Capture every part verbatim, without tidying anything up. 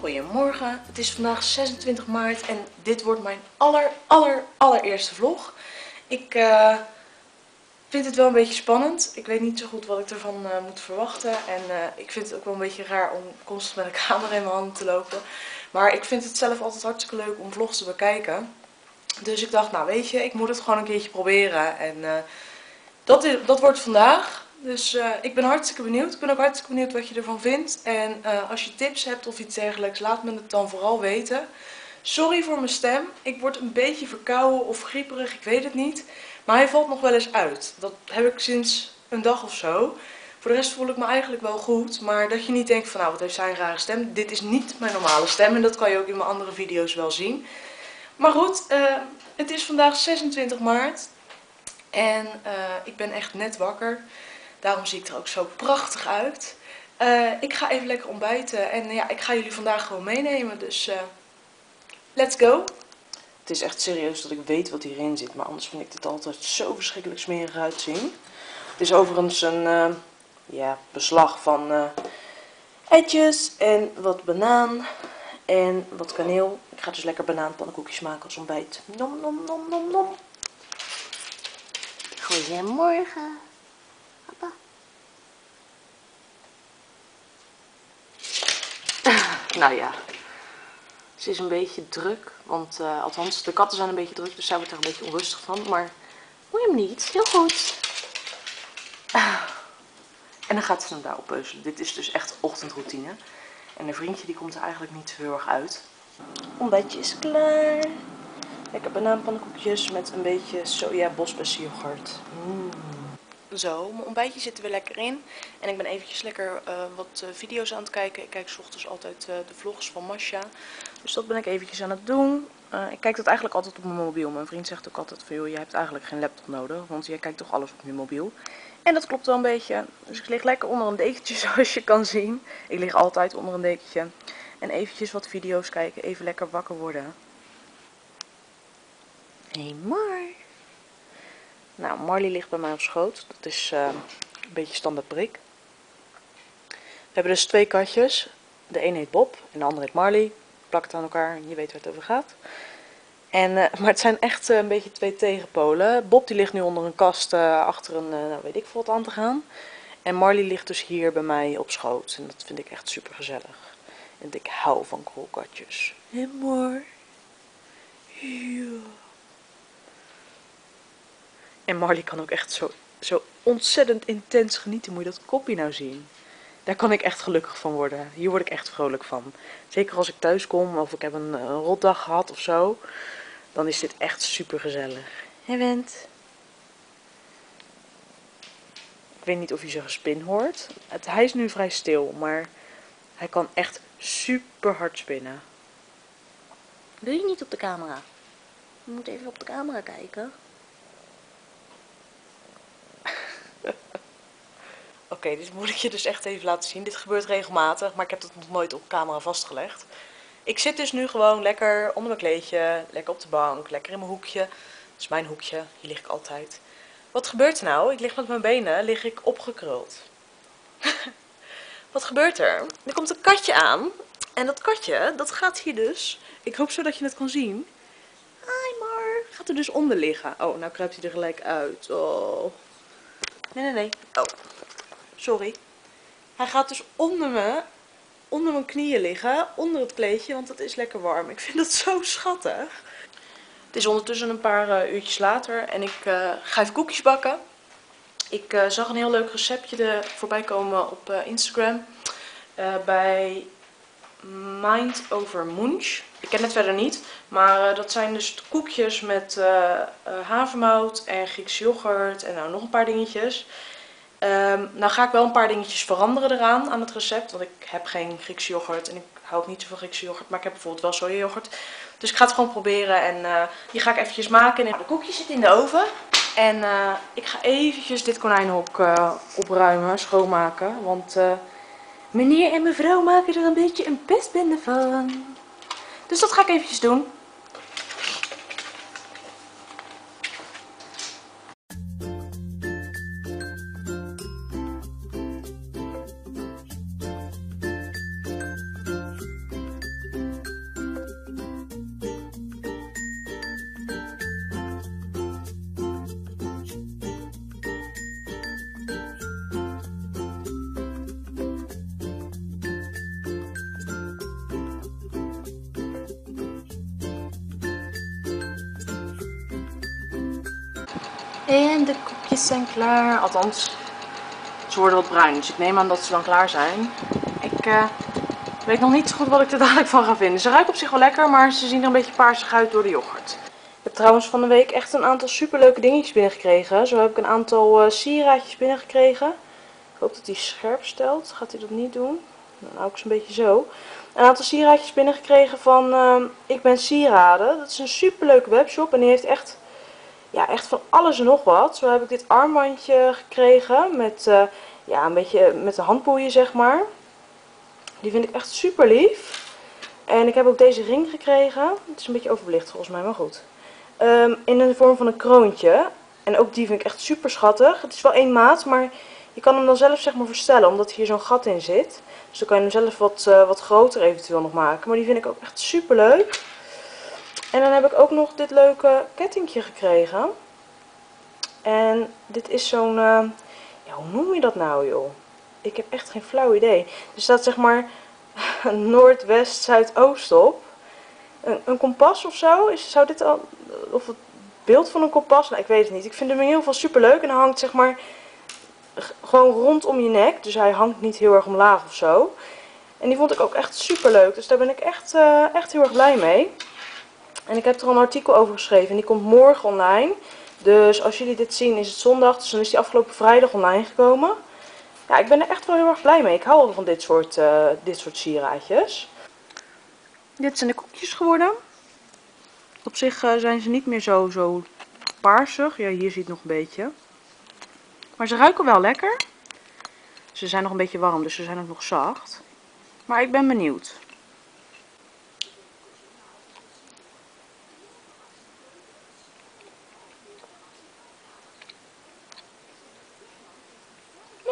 Goedemorgen, het is vandaag zesentwintig maart en dit wordt mijn aller, aller, allereerste vlog. Ik uh, vind het wel een beetje spannend. Ik weet niet zo goed wat ik ervan uh, moet verwachten. En uh, ik vind het ook wel een beetje raar om constant met een camera in mijn hand te lopen. Maar ik vind het zelf altijd hartstikke leuk om vlogs te bekijken. Dus ik dacht, nou weet je, ik moet het gewoon een keertje proberen. En uh, dat, is, dat wordt vandaag. Dus uh, ik ben hartstikke benieuwd. Ik ben ook hartstikke benieuwd wat je ervan vindt. En uh, als je tips hebt of iets dergelijks, laat me het dan vooral weten. Sorry voor mijn stem. Ik word een beetje verkouden of grieperig, ik weet het niet. Maar hij valt nog wel eens uit. Dat heb ik sinds een dag of zo. Voor de rest voel ik me eigenlijk wel goed. Maar dat je niet denkt van, nou wat heeft zij een rare stem. Dit is niet mijn normale stem. En dat kan je ook in mijn andere video's wel zien. Maar goed, uh, het is vandaag zesentwintig maart. En uh, ik ben echt net wakker. Daarom zie ik er ook zo prachtig uit. Uh, ik ga even lekker ontbijten en uh, ja, ik ga jullie vandaag gewoon meenemen. Dus uh, let's go! Het is echt serieus dat ik weet wat hierin zit, maar anders vind ik het altijd zo verschrikkelijk smerig uitzien. Het is overigens een uh, ja, beslag van uh, eitjes en wat banaan en wat kaneel. Ik ga dus lekker banaanpannenkoekjes maken als ontbijt. Nom nom nom nom nom. Goedemorgen. Nou ja, ze is een beetje druk, want uh, althans de katten zijn een beetje druk, dus zij wordt daar een beetje onrustig van, maar moet je hem niet, heel goed. Ah. En dan gaat ze hem daar op peuzelen. Dit is dus echt ochtendroutine en een vriendje die komt er eigenlijk niet zo heel erg uit. Ontbijtje is klaar. Lekker banaanpannenkoekjes met een beetje soja, bosbessen, yoghurt. Mm. Zo, mijn ontbijtje zit er weer lekker in en ik ben eventjes lekker uh, wat uh, video's aan het kijken. Ik kijk 's ochtends altijd uh, de vlogs van Mascha, dus dat ben ik eventjes aan het doen. Uh, ik kijk dat eigenlijk altijd op mijn mobiel. Mijn vriend zegt ook altijd van joh, jij hebt eigenlijk geen laptop nodig, want jij kijkt toch alles op je mobiel. En dat klopt wel een beetje, dus ik lig lekker onder een dekentje zoals je kan zien. Ik lig altijd onder een dekentje en eventjes wat video's kijken, even lekker wakker worden. Hey Mar! Nou, Marley ligt bij mij op schoot. Dat is uh, een beetje standaard prik. We hebben dus twee katjes. De een heet Bob en de andere heet Marley. Plak het aan elkaar en je weet waar het over gaat. En, uh, maar het zijn echt uh, een beetje twee tegenpolen. Bob die ligt nu onder een kast uh, achter een, uh, weet ik veel wat aan te gaan. En Marley ligt dus hier bij mij op schoot. En dat vind ik echt super gezellig. En ik hou van koolkatjes. En Mar. Ja. En Marley kan ook echt zo, zo ontzettend intens genieten. Moet je dat kopje nou zien? Daar kan ik echt gelukkig van worden. Hier word ik echt vrolijk van. Zeker als ik thuis kom of ik heb een, een rotdag gehad of zo. Dan is dit echt super gezellig. Hé Wend. Ik weet niet of je zijn gespin hoort. Het, hij is nu vrij stil, maar hij kan echt super hard spinnen. Wil je niet op de camera? Je moet even op de camera kijken. Oké, okay, dit moet ik je dus echt even laten zien. Dit gebeurt regelmatig, maar ik heb dat nog nooit op camera vastgelegd. Ik zit dus nu gewoon lekker onder mijn kleedje, lekker op de bank, lekker in mijn hoekje. Dat is mijn hoekje, hier lig ik altijd. Wat gebeurt er nou? Ik lig met mijn benen, lig ik opgekruld. Wat gebeurt er? Er komt een katje aan en dat katje, dat gaat hier dus. Ik hoop zo dat je het kan zien. Hi Mar, gaat er dus onder liggen. Oh, nou kruipt hij er gelijk uit. Oh. Nee, nee, nee. Oh. Sorry. Hij gaat dus onder me, onder mijn knieën liggen, onder het kleedje, want het is lekker warm. Ik vind dat zo schattig. Het is ondertussen een paar uh, uurtjes later en ik uh, ga even koekjes bakken. Ik uh, zag een heel leuk receptje er voorbij komen op uh, Instagram uh, bij Mind Over Munch. Ik ken het verder niet, maar uh, dat zijn dus koekjes met uh, uh, havermout en Grieks yoghurt en nou nog een paar dingetjes. Um, nou ga ik wel een paar dingetjes veranderen eraan, aan het recept, want ik heb geen Griekse yoghurt en ik hou niet zoveel Griekse yoghurt, maar ik heb bijvoorbeeld wel soja yoghurt. Dus ik ga het gewoon proberen en uh, die ga ik eventjes maken. De koekje zit in de oven en uh, ik ga eventjes dit konijnenhok uh, opruimen, schoonmaken, want uh, meneer en mevrouw maken er een beetje een pestbende van. Dus dat ga ik eventjes doen. En de koekjes zijn klaar. Althans, ze worden wat bruin. Dus ik neem aan dat ze dan klaar zijn. Ik uh, weet nog niet zo goed wat ik er dadelijk van ga vinden. Ze ruiken op zich wel lekker, maar ze zien er een beetje paarsig uit door de yoghurt. Ik heb trouwens van de week echt een aantal superleuke dingetjes binnengekregen. Zo heb ik een aantal uh, sieraadjes binnengekregen. Ik hoop dat hij scherp stelt. Gaat hij dat niet doen? Dan hou ik ze een beetje zo. Een aantal sieraadjes binnengekregen van uh, Ik Ben Sieraden. Dat is een superleuke webshop en die heeft echt, ja, echt van alles en nog wat. Zo heb ik dit armbandje gekregen met, uh, ja, een beetje met de handboeien, zeg maar. Die vind ik echt super lief. En ik heb ook deze ring gekregen. Het is een beetje overbelicht volgens mij, maar goed. Um, in de vorm van een kroontje. En ook die vind ik echt super schattig. Het is wel één maat, maar je kan hem dan zelf, zeg maar, verstellen, omdat hier zo'n gat in zit. Dus dan kan je hem zelf wat, uh, wat groter eventueel nog maken. Maar die vind ik ook echt super leuk. En dan heb ik ook nog dit leuke kettingje gekregen. En dit is zo'n, uh, ja, hoe noem je dat nou, joh? Ik heb echt geen flauw idee. Er staat, zeg maar, noord, west, zuid, oost op. Een, een kompas of zo? Is, zou dit al, of het beeld van een kompas? Nou, ik weet het niet. Ik vind hem in ieder geval super leuk. En hij hangt, zeg maar, gewoon rondom je nek. Dus hij hangt niet heel erg omlaag of zo. En die vond ik ook echt super leuk. Dus daar ben ik echt, uh, echt heel erg blij mee. En ik heb er al een artikel over geschreven. En die komt morgen online. Dus als jullie dit zien is het zondag. Dus dan is die afgelopen vrijdag online gekomen. Ja, ik ben er echt wel heel erg blij mee. Ik hou wel van dit soort, uh, dit soort sieraadjes. Dit zijn de koekjes geworden. Op zich uh, zijn ze niet meer zo, zo paarsig. Ja, hier zie je het nog een beetje. Maar ze ruiken wel lekker. Ze zijn nog een beetje warm, dus ze zijn ook nog zacht. Maar ik ben benieuwd.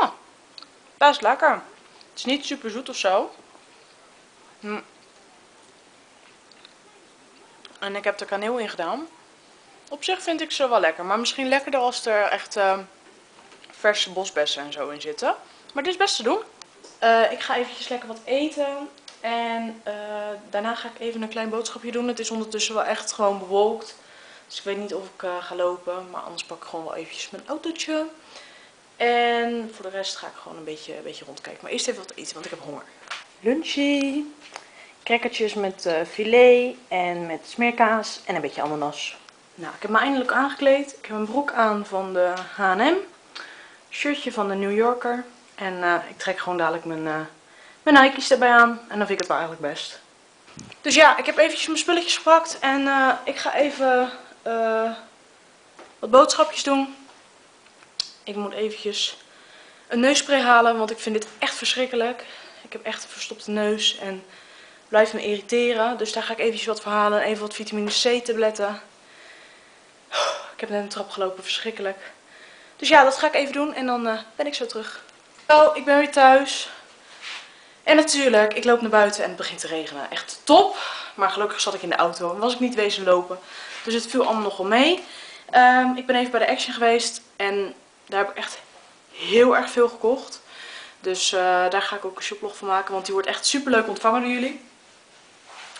Ja, best lekker. Het is niet super zoet of zo. Hm. En ik heb er kaneel in gedaan. Op zich vind ik ze wel lekker. Maar misschien lekkerder als er echt uh, verse bosbessen en zo in zitten. Maar dit is best te doen. Uh, ik ga eventjes lekker wat eten. En uh, daarna ga ik even een klein boodschapje doen. Het is ondertussen wel echt gewoon bewolkt. Dus ik weet niet of ik uh, ga lopen. Maar anders pak ik gewoon wel eventjes mijn autootje. En voor de rest ga ik gewoon een beetje, een beetje rondkijken. Maar eerst even wat eten, want ik heb honger. Lunchie. Crackertjes met uh, filet en met smeerkaas en een beetje ananas. Nou, ik heb me eindelijk aangekleed. Ik heb een broek aan van de H en M. Shirtje van de New Yorker. En uh, ik trek gewoon dadelijk mijn, uh, mijn Nike's erbij aan. En dan vind ik het wel eigenlijk best. Dus ja, ik heb eventjes mijn spulletjes gepakt. En uh, ik ga even uh, wat boodschapjes doen. Ik moet eventjes een neusspray halen, want ik vind dit echt verschrikkelijk. Ik heb echt een verstopte neus en blijft me irriteren. Dus daar ga ik eventjes wat voor halen. Even wat vitamine C tabletten. Ik heb net een trap gelopen. Verschrikkelijk. Dus ja, dat ga ik even doen. En dan uh, ben ik zo terug. Zo, ik ben weer thuis. En natuurlijk, ik loop naar buiten en het begint te regenen. Echt top. Maar gelukkig zat ik in de auto en was ik niet wezen lopen. Dus het viel allemaal nogal mee. Um, ik ben even bij de Action geweest. En daar heb ik echt heel erg veel gekocht. Dus uh, daar ga ik ook een shoplog van maken. Want die wordt echt super leuk ontvangen door jullie.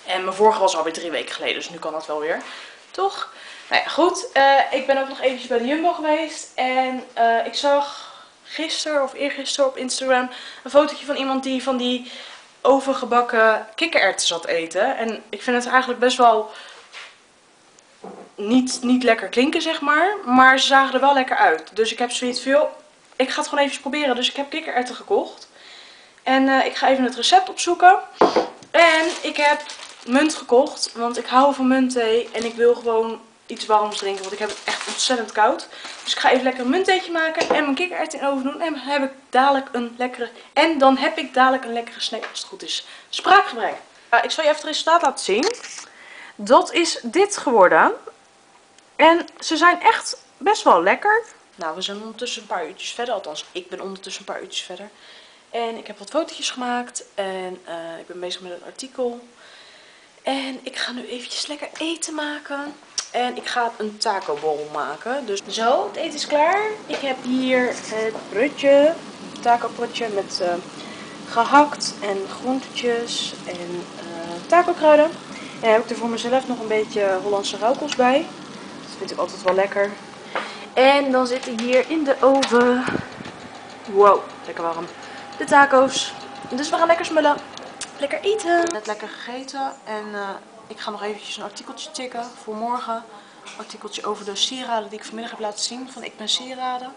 En mijn vorige was alweer drie weken geleden, dus nu kan dat wel weer. Toch? Nou ja, goed. Uh, ik ben ook nog eventjes bij de Jumbo geweest. En uh, ik zag gisteren of eergisteren op Instagram een fotootje van iemand die van die ovengebakken kikkererwten zat eten. En ik vind het eigenlijk best wel niet, niet lekker klinken, zeg maar. Maar ze zagen er wel lekker uit. Dus ik heb zoiets veel. Ik ga het gewoon even proberen. Dus ik heb kikkererwten gekocht. En uh, ik ga even het recept opzoeken. En ik heb munt gekocht, want ik hou van muntthee en ik wil gewoon iets warms drinken, want ik heb het echt ontzettend koud. Dus ik ga even lekker een munttheetje maken en mijn kikkererwten in de oven doen en heb ik dadelijk een lekkere, en dan heb ik dadelijk een lekkere snack als het goed is. Spraakgebrek. Uh, ik zal je even het resultaat laten zien. Dat is dit geworden. En ze zijn echt best wel lekker. Nou, we zijn ondertussen een paar uurtjes verder, althans ik ben ondertussen een paar uurtjes verder. En ik heb wat fotootjes gemaakt en uh, ik ben bezig met een artikel. En ik ga nu eventjes lekker eten maken. En ik ga een taco-bol maken. Dus zo, het eten is klaar. Ik heb hier het broodje, taco-broodje met uh, gehakt en groentetjes en uh, taco-kruiden. En heb ik er voor mezelf nog een beetje Hollandse rauwkost bij. Dat vind ik altijd wel lekker. En dan zitten hier in de oven, wow, lekker warm, de taco's. Dus we gaan lekker smullen, lekker eten. Ik heb net lekker gegeten en uh, ik ga nog eventjes een artikeltje tikken voor morgen. Artikeltje over de sieraden die ik vanmiddag heb laten zien van Ik Ben Sieraden.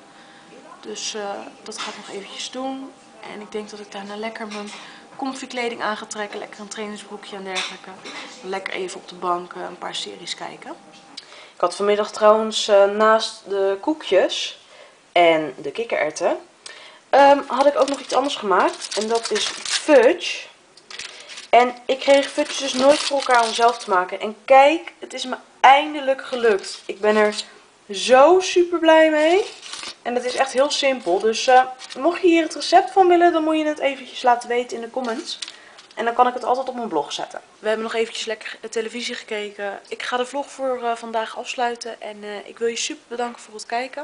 Dus uh, dat ga ik nog eventjes doen. En ik denk dat ik daarna lekker mijn comfy kleding aan ga trekken. Lekker een trainingsbroekje en dergelijke. Lekker even op de bank uh, een paar series kijken. Ik had vanmiddag trouwens uh, naast de koekjes en de kikkererwten, um, had ik ook nog iets anders gemaakt. En dat is fudge. En ik kreeg fudge dus nooit voor elkaar om zelf te maken. En kijk, het is me eindelijk gelukt. Ik ben er zo super blij mee. En het is echt heel simpel. Dus uh, mocht je hier het recept van willen, dan moet je het eventjes laten weten in de comments. En dan kan ik het altijd op mijn blog zetten. We hebben nog eventjes lekker televisie gekeken. Ik ga de vlog voor uh, vandaag afsluiten. En uh, ik wil je super bedanken voor het kijken.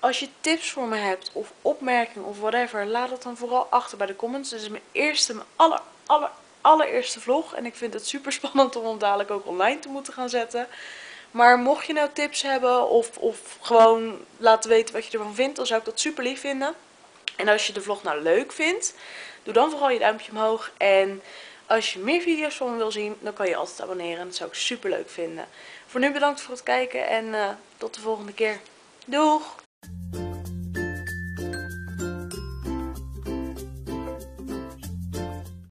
Als je tips voor me hebt of opmerkingen of whatever, laat het dan vooral achter bij de comments. Dit is mijn eerste, mijn aller, aller, allereerste vlog. En ik vind het super spannend om hem dadelijk ook online te moeten gaan zetten. Maar mocht je nou tips hebben of, of gewoon laten weten wat je ervan vindt, dan zou ik dat super lief vinden. En als je de vlog nou leuk vindt, doe dan vooral je duimpje omhoog. En als je meer video's van me wil zien, dan kan je altijd abonneren. Dat zou ik super leuk vinden. Voor nu bedankt voor het kijken en uh, tot de volgende keer. Doeg!